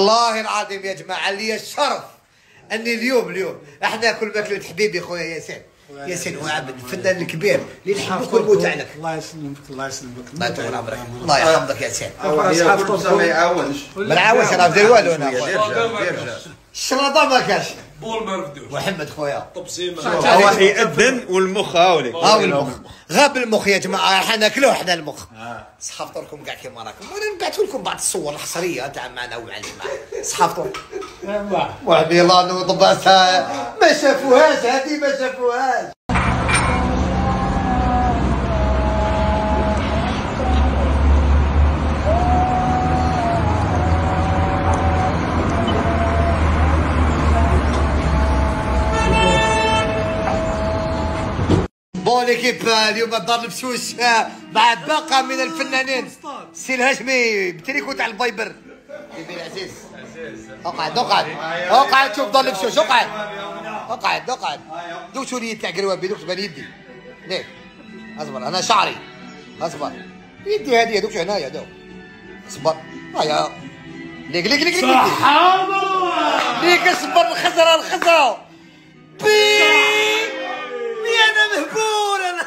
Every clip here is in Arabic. والله العظيم يا جماعه لي الشرف اني اليوم احنا كل ماكله حبيبي خويا ياسين وعبد الفنان الكبير اللي نحبك ونموت عليك. الله يسلمك الله يطول عمرك الله يحفظك ياسين. اصحاب طرطوس ما يعاونش ما نعاونش انا ندير والو انا يرجع الشراطه ما كاش بول ما نفدوش محمد خويا طبسيمه هو يأذن والمخ هاولي غاب المخ يا جماعه حنا ناكلوه حنا المخ. صحافطولكم كاع كيما راكم وانا نبعثوا لكم بعض الصور الحصريه تاع معنا ومع الجماعه صحافطول وعبي الله نوضباتها ما شافوهاش هذه ما شافوهاش. بون ليكيب اليوم دار البسوس مع باقه من الفنانين سي الهاشمي بتريكو تاع الفايبر بن عزيز. اقعد اقعد شوف دار البسوس اقعد اقعد دوش اليد تاع قروابي دوك تبان يدي ليه اصبر انا شعري اصبر يدي هذه دوك هنايا دوك اصبر هيا ليك ليك ليك سبحان الله ليك اصبر الخزره الخزره انا مهبول انا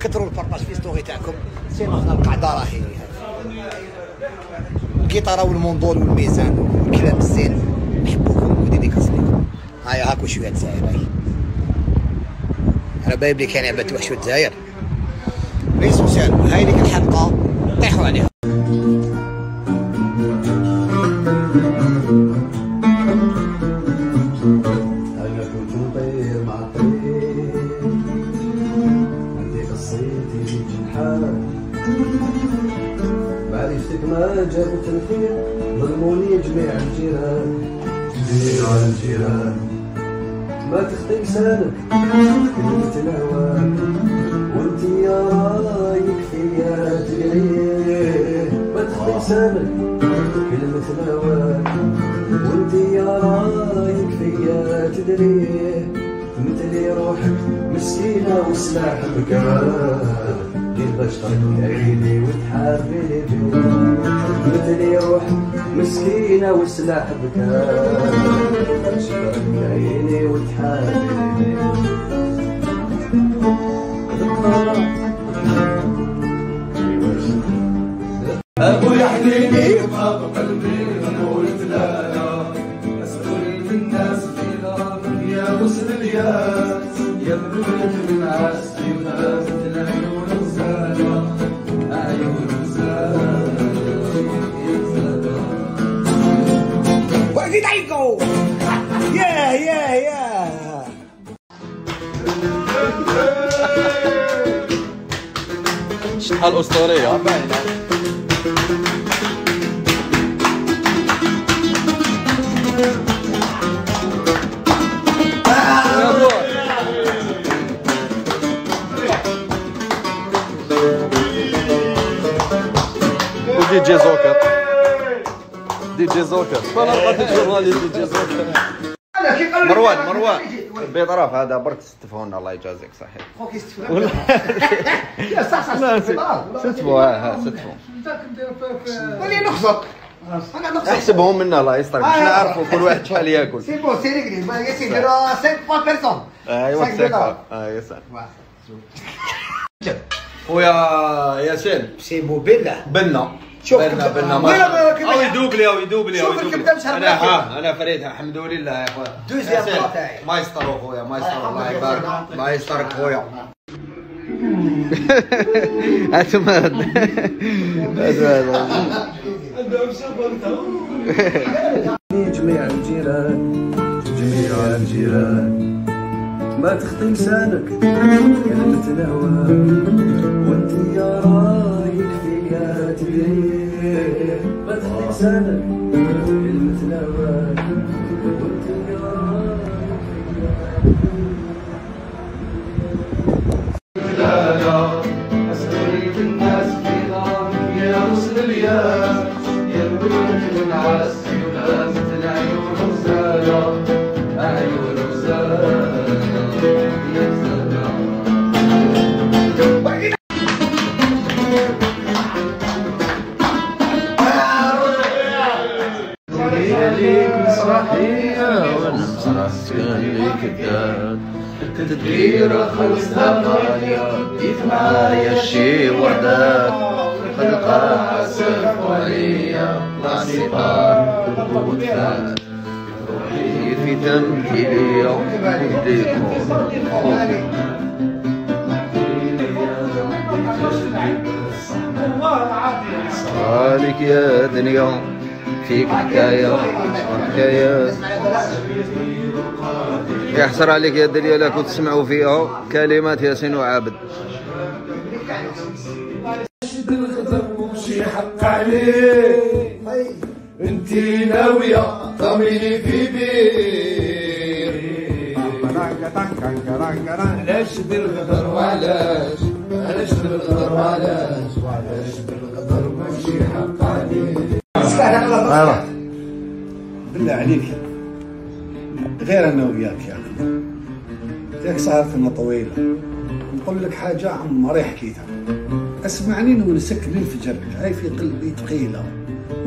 كثروا البارطاج في ستوري تاعكم سينو حنا القعده راهي القيطاره والموندول والميزان والكلام الزين نحبوكم وديديكاس ليكم. هيا هاكو شويه الجزائر هاي على بالي كان عباد توحشوا الجزائر ليسونسيال هاي ديك الحلقه طيحوا عليها. ما جابت الخير ظلموني جميع الجيران جميع الجيران ما تخطي لسانك كلمة الهواك وانتي يا رايك فيا تجريه ما تخطي لسانك كلمة الهواك وانتي يا رايك فيا تدريه مثلي روحك مسكينة وسلاح بكاء دير باش تركعيني وتحابيني مثلي روحي مسكينة وسلاح بكار باش تركعيني وتحابيني أبويا حنيني وبابا قلبي غنقول تلالا أسأل في الناس في دار يا وسط الياس يا بنت من عاشتي وغابت العيون Did I go? Yeah, yeah, yeah. شحال أسطورية باينة. ودي دي جوكر. دي زوكر فانا بغيت الجرالي دي زوكر مروان بيطرف هذا برك استفهونا الله يجازيك صحيح خوك استفهونا لا صح لا استفهوا استفهوا ولي نخزق انا نخزق احسبهم منا الله يسترك حنا نعرفوا كل واحد شحال ياكل سي بون سي ريغري ما يسيديرو 5 بيرسون ايوا صافي ايوا صافي خويا ياسين سيبو بالله بلنا شوف بلنا او يدوب لي او يدوب لي شوف الكبده مشهر انا ها انا فريدها الحمد لله يا خويا دوزيام تاعي ما يستر خويا ما يستر الله يبارك ما يستر خويا هاتم هذا هذا جميع الجيران جميع الجيران ما تخطي لسانك كلمة الهوى وانت يا رايك فيها تبين ما تخطي لسانك كلمة الهوى وانت يا رايك فيها تبين لا لا أسألك الناس في ظلام يا غصن الياس يا البلد من على السيولة مثل عيون غزالة عيون غزالة كتدبير خلصها معايا ديت معايا شي وردات خلقها حسن وعليا نصيبار وبوتات روحي في تمثيليا وحديكم خوفي صالك يا دنيا فيك حكاية حكايات يحسر عليك يا دنيا لا كنت تسمعوا فيها كلمات ياسين وعابد ومشي حق عليك انتي ناوية طميني في بيك علاش بالغدر وعلاش علاش بالغدر وعلاش علاش بالغدر ومشي حق عليك بالله عليك غير انا وياك يا اخي ياك سهرتنا طويله نقول لك حاجه عمري حكيتها اسمعني نونسك للفجر جاي في قلبي ثقيله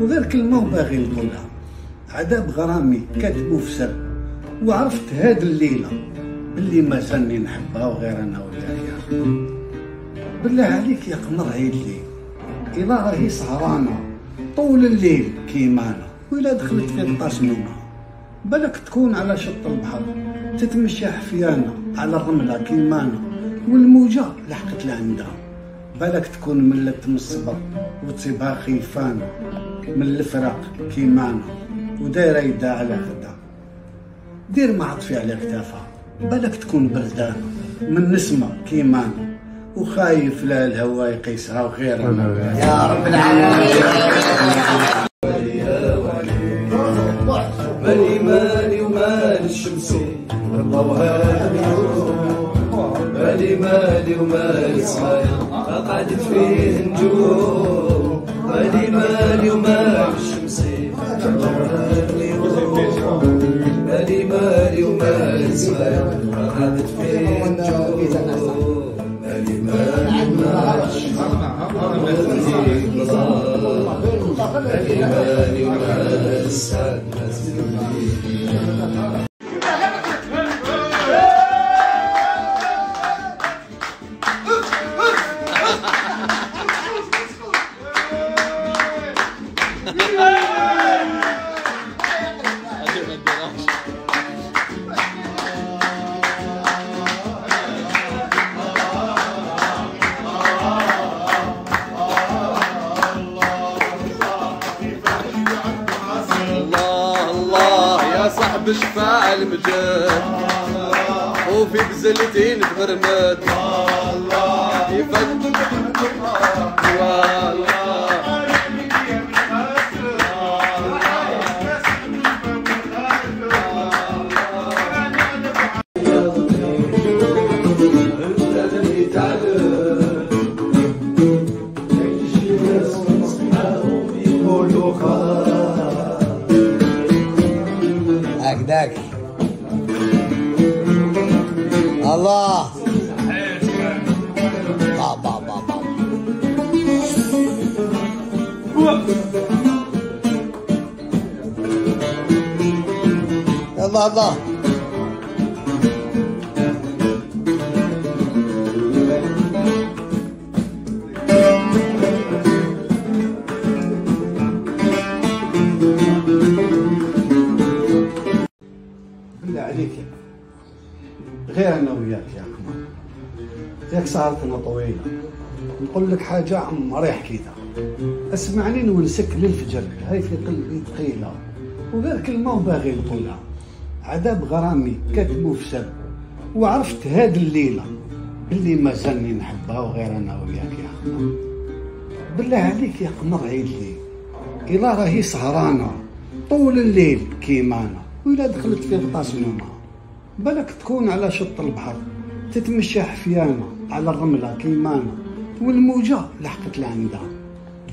وغير كلمه وباغي نقولها عذاب غرامي كاتبو في سر وعرفت هاد الليله باللي ما زالني نحبها وغير انا وياك يا اخي بالله عليك يا قمر عيد لي الا راهي سهرانه طول الليل كيمانا وإلا دخلت في الطاس نومها بالك تكون على شط البحر تتمشى حفيانة على الرملة كيمانا والموجة لحقت لعندها بالك تكون ملت من الصبر وتصيبها خيفانة من الفراق كيمانا ودايرة يدها على غدا دير ما عطفي على كتافها بالك تكون بردانة من نسمة كيمانا وخايف لا الهوا يقيسها وغيرها يا رب العالمين يا ولي مالي مالي ومالي الشمس ضوها النجوم مالي مالي ومالي صاير قعدت فيه نجوم مالي مالي ومالي الشمس ضوها النجوم مالي مالي ومالي صاير قعدت فيه نجوم بشفاع المجد وفي بزلتي نتغرمد يفكر والله الله بابا بابا الله الله صارت لنا طويله. نقول لك حاجه عمري حكيتها، اسمعني ونسك للفجر، هاي في قلبي ثقيله وغير كلمه وباغي نقولها. عذاب غرامي كاتبو في سب، وعرفت هاد الليله اللي مازالني نحبها وغير انا وياك يا قمر. بالله عليك يا قمر عيد لي، الا راهي سهرانه طول الليل كيمانا، وإلا دخلت في غطاس نومها بالك تكون على شط البحر تتمشى حفيانه على الرمله كيمانا، والموجه لحقت لعندها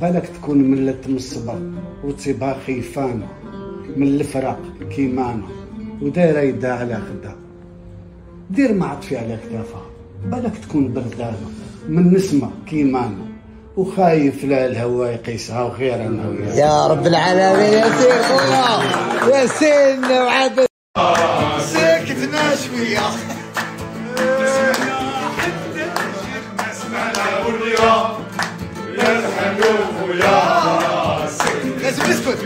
بالك تكون ملت من الصبر وتصيبها خيفانه من الفراق كيمانا، ودايره يدها على خدها دير ما عطفي على كتافها بالك تكون بردانه من نسمه كيمانا، وخايف لا الهواء يقيسها وخير انا وياك يا رب العالمين. يا سين خويا، يا سين وعاد سكتنا شويه حتى ما سمعنا والرياض يا الحلوف ويا سكت لازم نسكت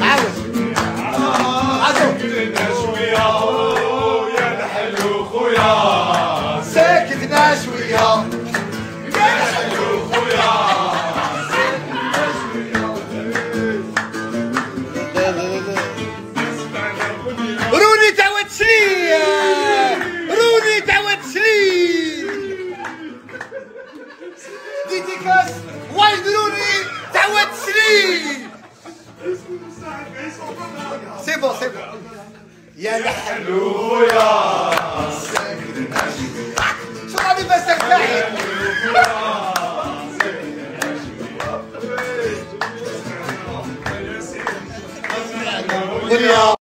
عاود سكتنا شويه يا الحلوف ويا سكتنا شويه ديتيكاس وايد روني تعود سليم سي بون سي بون يا الحلو يا ساكن شو راني بسك ناحية يا